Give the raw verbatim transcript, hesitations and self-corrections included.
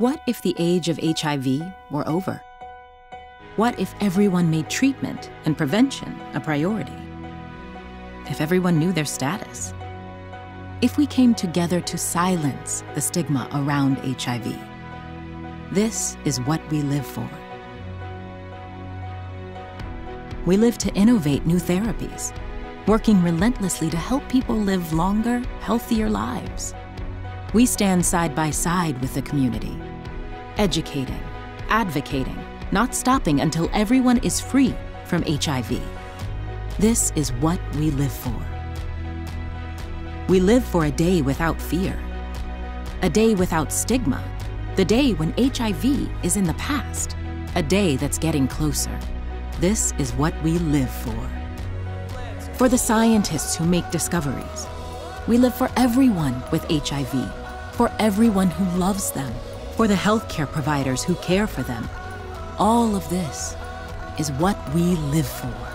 What if the age of H I V were over? What if everyone made treatment and prevention a priority? If everyone knew their status? If we came together to silence the stigma around H I V? This is what we live for. We live to innovate new therapies, working relentlessly to help people live longer, healthier lives. We stand side by side with the community, educating, advocating, not stopping until everyone is free from H I V. This is what we live for. We live for a day without fear, a day without stigma, the day when H I V is in the past, a day that's getting closer. This is what we live for. For the scientists who make discoveries, we live for everyone with H I V, for everyone who loves them, for the healthcare providers who care for them. All of this is what we live for.